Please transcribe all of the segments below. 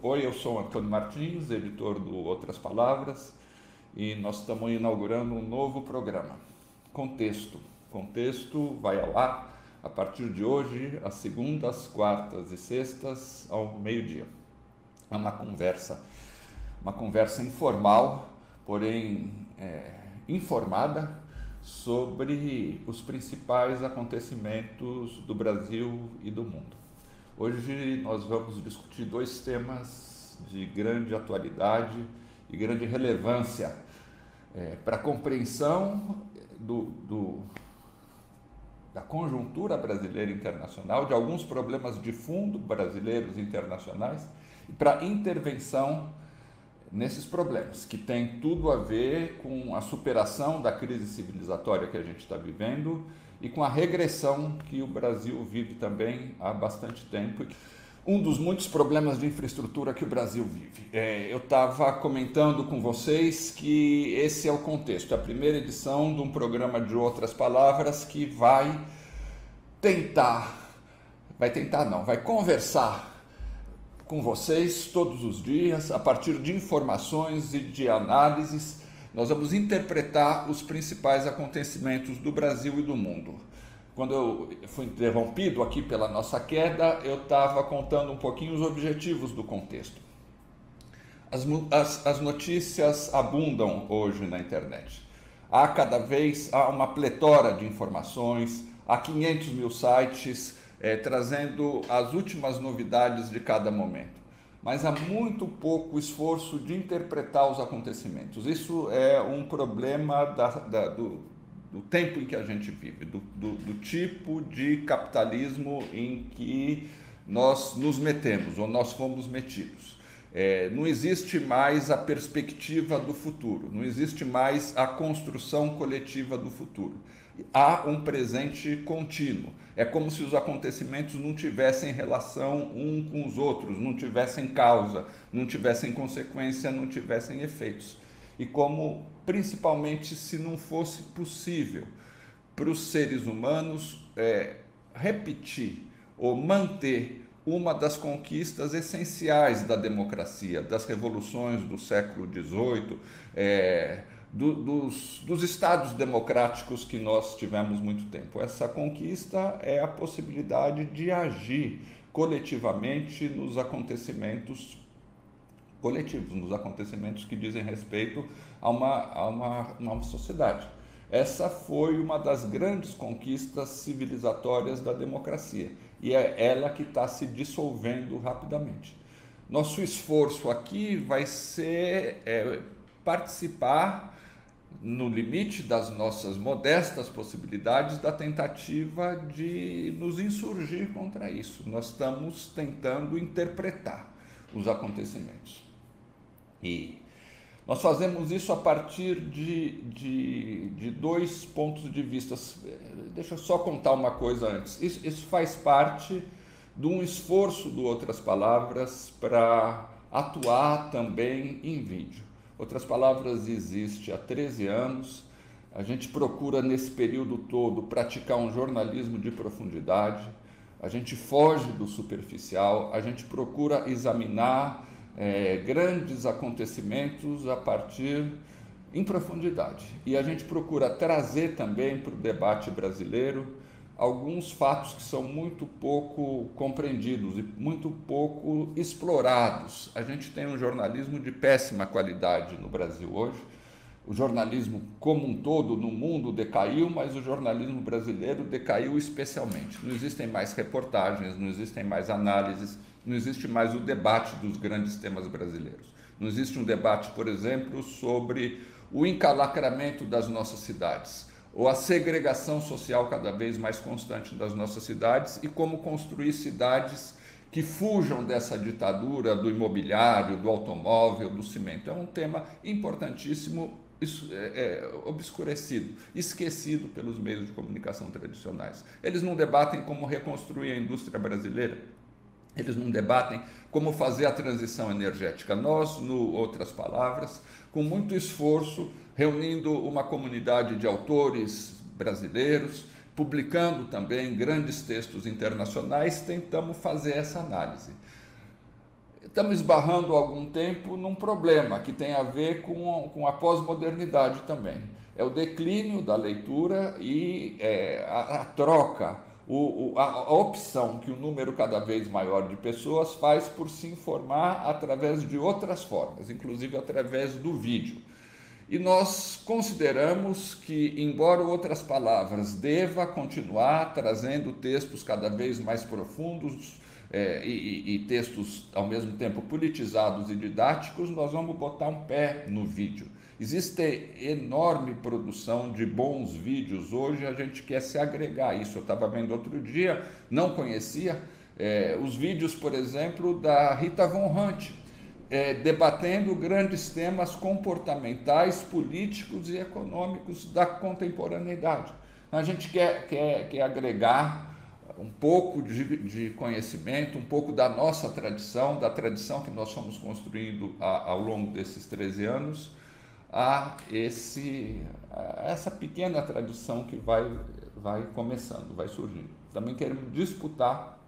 Oi, eu sou Antônio Martins, editor do Outras Palavras, e nós estamos inaugurando um novo programa, Contexto. Contexto vai ao ar a partir de hoje, às segundas, quartas e sextas, ao meio-dia. É uma conversa informal, porém informada, sobre os principais acontecimentos do Brasil e do mundo. Hoje nós vamos discutir dois temas de grande atualidade e grande relevância para a compreensão da conjuntura brasileira e internacional, de alguns problemas de fundo brasileiros e internacionais, e para a intervenção nesses problemas, que tem tudo a ver com a superação da crise civilizatória que a gente está vivendo e com a regressão que o Brasil vive também há bastante tempo. Um dos muitos problemas de infraestrutura que o Brasil vive. Eu estava comentando com vocês que esse é o contexto, a primeira edição de um programa de Outras Palavras que vai conversar com vocês todos os dias, a partir de informações e de análises. Nós vamos interpretar os principais acontecimentos do Brasil e do mundo. Quando eu fui interrompido aqui pela nossa queda, eu estava contando um pouquinho os objetivos do contexto. As notícias abundam hoje na internet. Há uma pletora de informações, há 500 mil sites, trazendo as últimas novidades de cada momento. Mas há muito pouco esforço de interpretar os acontecimentos. Isso é um problema do tempo em que a gente vive, do tipo de capitalismo em que nós nos metemos, ou nós fomos metidos. Não existe mais a perspectiva do futuro, não existe mais a construção coletiva do futuro. Há um presente contínuo. É como se os acontecimentos não tivessem relação um com os outros, não tivessem causa, não tivessem consequência, não tivessem efeitos. E como, principalmente, se não fosse possível para os seres humanos repetir ou manter uma das conquistas essenciais da democracia, das revoluções do século XVIII, dos estados democráticos que nós tivemos muito tempo. Essa conquista é a possibilidade de agir coletivamente nos acontecimentos coletivos, nos acontecimentos que dizem respeito a uma sociedade. Essa foi uma das grandes conquistas civilizatórias da democracia, e é ela que está se dissolvendo rapidamente. Nosso esforço aqui vai ser participar, no limite das nossas modestas possibilidades, da tentativa de nos insurgir contra isso. Nós estamos tentando interpretar os acontecimentos. E nós fazemos isso a partir de dois pontos de vista. Deixa eu só contar uma coisa antes. Isso faz parte de um esforço do Outras Palavras para atuar também em vídeo. Outras Palavras existe há 13 anos. A gente procura, nesse período todo, praticar um jornalismo de profundidade. A gente foge do superficial, a gente procura examinar grandes acontecimentos em profundidade. E a gente procura trazer também para o debate brasileiro alguns fatos que são muito pouco compreendidos e muito pouco explorados. A gente tem um jornalismo de péssima qualidade no Brasil hoje. O jornalismo como um todo no mundo decaiu, mas o jornalismo brasileiro decaiu especialmente. Não existem mais reportagens, não existem mais análises, não existe mais o debate dos grandes temas brasileiros. Não existe um debate, por exemplo, sobre o encalacramento das nossas cidades, ou a segregação social cada vez mais constante das nossas cidades, e como construir cidades que fujam dessa ditadura do imobiliário, do automóvel, do cimento. É um tema importantíssimo, obscurecido, esquecido pelos meios de comunicação tradicionais. Eles não debatem como reconstruir a indústria brasileira, eles não debatem como fazer a transição energética. Nós, no Outras Palavras, com muito esforço, reunindo uma comunidade de autores brasileiros, publicando também grandes textos internacionais, tentamos fazer essa análise. estamos esbarrando há algum tempo num problema que tem a ver com a pós-modernidade também. É o declínio da leitura e a troca, a opção que um número cada vez maior de pessoas faz por se informar através de outras formas, inclusive através do vídeo. E nós consideramos que, embora Outras Palavras deva continuar trazendo textos cada vez mais profundos e textos, ao mesmo tempo, politizados e didáticos, nós vamos botar um pé no vídeo. Existe enorme produção de bons vídeos hoje, a gente quer se agregar a isso. Eu estava vendo outro dia, não conhecia, os vídeos, por exemplo, da Rita Von Hunt, debatendo grandes temas comportamentais, políticos e econômicos da contemporaneidade. A gente quer agregar um pouco de conhecimento, um pouco da nossa tradição, da tradição que nós fomos construindo ao longo desses 13 anos, a essa pequena tradição que vai começando, vai surgindo. Também queremos disputar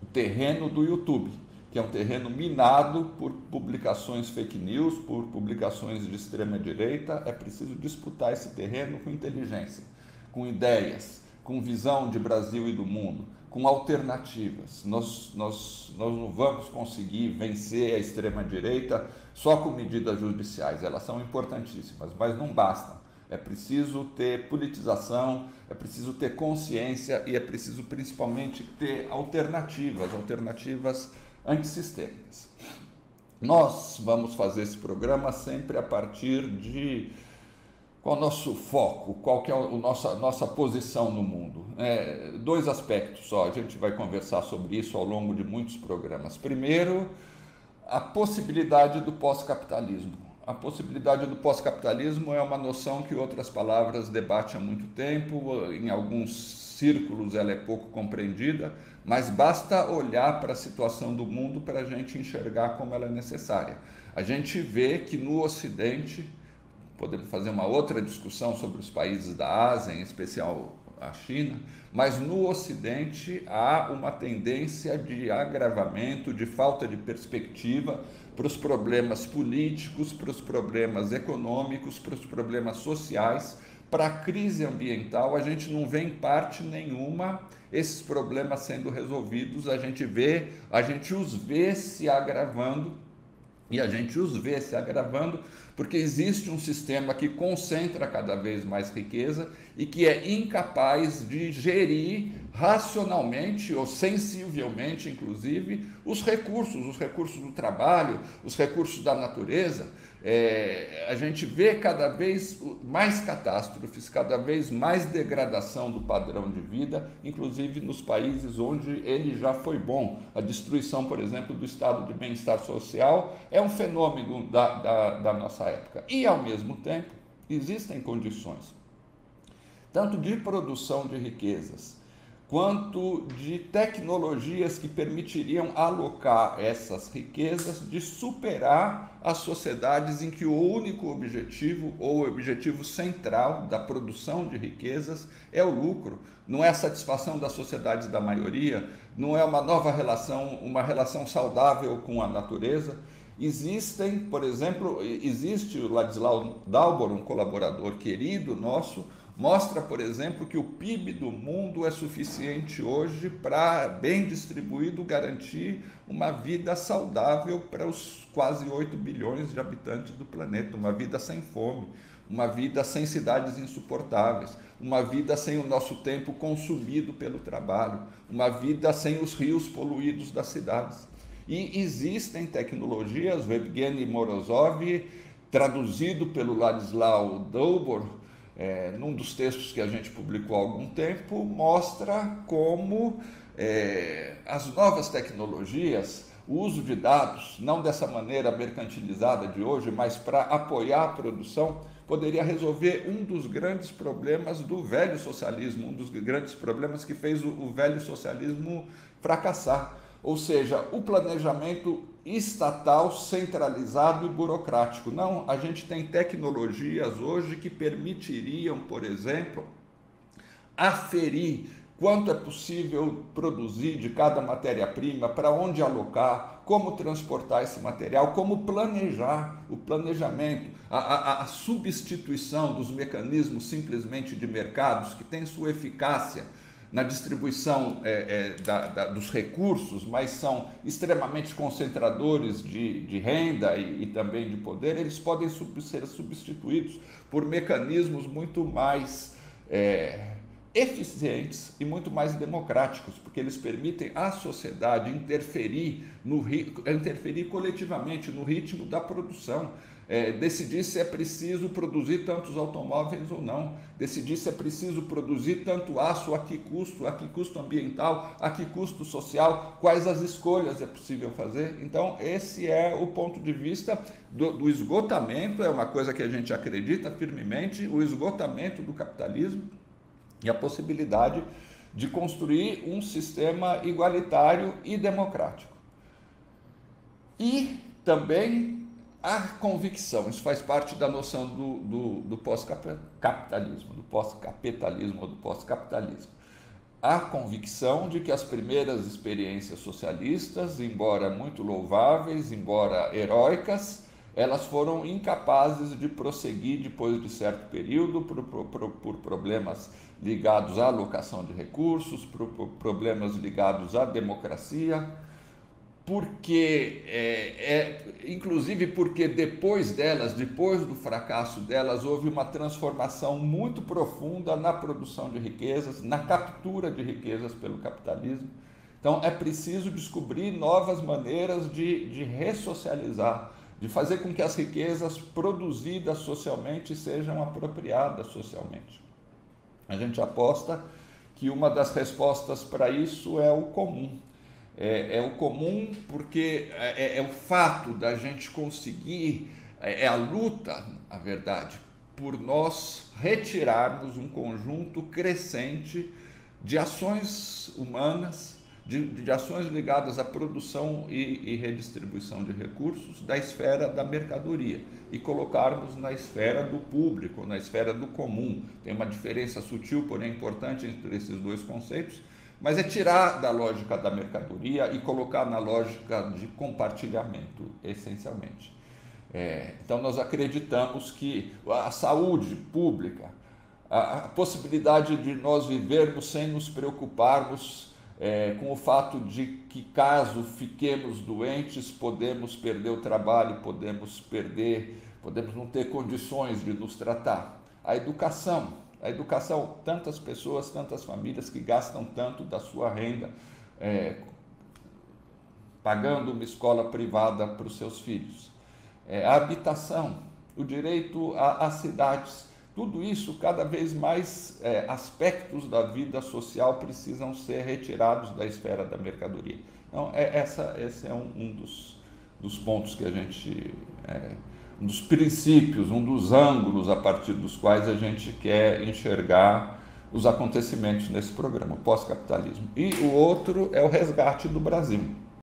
o terreno do YouTube, que é um terreno minado por publicações fake news, por publicações de extrema-direita. É preciso disputar esse terreno com inteligência, com ideias, com visão de Brasil e do mundo, com alternativas. Nós não vamos conseguir vencer a extrema-direita só com medidas judiciais. Elas são importantíssimas, mas não bastam. É preciso ter politização, é preciso ter consciência e é preciso, principalmente, ter alternativas antissistêmicas. Nós vamos fazer esse programa sempre a partir de qual é o nosso foco, qual que é a nossa posição no mundo. Dois aspectos só, a gente vai conversar sobre isso ao longo de muitos programas. Primeiro, a possibilidade do pós-capitalismo. A possibilidade do pós-capitalismo é uma noção que Outras Palavras debate há muito tempo, em alguns círculos ela é pouco compreendida, mas basta olhar para a situação do mundo para a gente enxergar como ela é necessária. A gente vê que no Ocidente, podemos fazer uma outra discussão sobre os países da Ásia, em especial a China, mas no Ocidente há uma tendência de agravamento, de falta de perspectiva para os problemas políticos, para os problemas econômicos, para os problemas sociais. Para a crise ambiental, a gente não vê em parte nenhuma esses problemas sendo resolvidos, a gente os vê se agravando, e a gente os vê se agravando porque existe um sistema que concentra cada vez mais riqueza e que é incapaz de gerir racionalmente ou sensivelmente, inclusive, os recursos do trabalho, os recursos da natureza. A gente vê cada vez mais catástrofes, cada vez mais degradação do padrão de vida, inclusive nos países onde ele já foi bom. A destruição, por exemplo, do estado de bem-estar social é um fenômeno da nossa época. E, ao mesmo tempo, existem condições, tanto de produção de riquezas, quanto de tecnologias que permitiriam alocar essas riquezas, de superar as sociedades em que o único objetivo, ou o objetivo central da produção de riquezas, é o lucro. Não é a satisfação das sociedades da maioria, não é uma nova relação, uma relação saudável com a natureza. Existem, por exemplo, existe o Ladislau Dalbor, um colaborador querido nosso, mostra, por exemplo, que o PIB do mundo é suficiente hoje para, bem distribuído, garantir uma vida saudável para os quase 8 bilhões de habitantes do planeta, uma vida sem fome, uma vida sem cidades insuportáveis, uma vida sem o nosso tempo consumido pelo trabalho, uma vida sem os rios poluídos das cidades. E existem tecnologias, o Evgeny Morozov, traduzido pelo Ladislau Dalbor, num dos textos que a gente publicou há algum tempo, mostra como as novas tecnologias, o uso de dados, não dessa maneira mercantilizada de hoje, mas para apoiar a produção, poderia resolver um dos grandes problemas do velho socialismo, um dos grandes problemas que fez o velho socialismo fracassar, ou seja, o planejamento estatal, centralizado e burocrático. Não, a gente tem tecnologias hoje que permitiriam, por exemplo, aferir quanto é possível produzir de cada matéria-prima, para onde alocar, como transportar esse material, como planejar o planejamento, a substituição dos mecanismos simplesmente de mercados, que tem sua eficácia na distribuição dos recursos, mas são extremamente concentradores de renda e também de poder. Eles podem ser substituídos por mecanismos muito mais eficientes e muito mais democráticos, porque eles permitem à sociedade interferir coletivamente no ritmo da produção. Decidir se é preciso produzir tantos automóveis ou não, decidir se é preciso produzir tanto aço, a que custo ambiental, a que custo social, quais as escolhas é possível fazer. Então, esse é o ponto de vista do esgotamento, é uma coisa que a gente acredita firmemente, o esgotamento do capitalismo e a possibilidade de construir um sistema igualitário e democrático. E também a convicção, isso faz parte da noção do pós-capitalismo, do pós-capitalismo ou do pós-capitalismo. A convicção de que as primeiras experiências socialistas, embora muito louváveis, embora heróicas, elas foram incapazes de prosseguir depois de certo período por problemas ligados à alocação de recursos, por problemas ligados à democracia, porque, inclusive porque depois delas, depois do fracasso delas, houve uma transformação muito profunda na produção de riquezas, na captura de riquezas pelo capitalismo. Então, é preciso descobrir novas maneiras de ressocializar, de fazer com que as riquezas produzidas socialmente sejam apropriadas socialmente. A gente aposta que uma das respostas para isso é o comum. É o comum porque é o fato da gente conseguir, é a luta, na verdade, por nós retirarmos um conjunto crescente de ações humanas, de ações ligadas à produção e redistribuição de recursos da esfera da mercadoria e colocarmos na esfera do público, na esfera do comum. Tem uma diferença sutil, porém importante, entre esses dois conceitos, mas é tirar da lógica da mercadoria e colocar na lógica de compartilhamento, essencialmente. Então, nós acreditamos que a saúde pública, a possibilidade de nós vivermos sem nos preocuparmos com o fato de que, caso fiquemos doentes, podemos perder o trabalho, podemos não ter condições de nos tratar. A educação, tantas pessoas, tantas famílias que gastam tanto da sua renda pagando uma escola privada para os seus filhos. A habitação, o direito às cidades, tudo isso, cada vez mais aspectos da vida social precisam ser retirados da esfera da mercadoria. Então, esse é um dos pontos que a gente... um dos princípios, um dos ângulos a partir dos quais a gente quer enxergar os acontecimentos nesse programa, o pós-capitalismo. E o outro é o resgate do Brasil.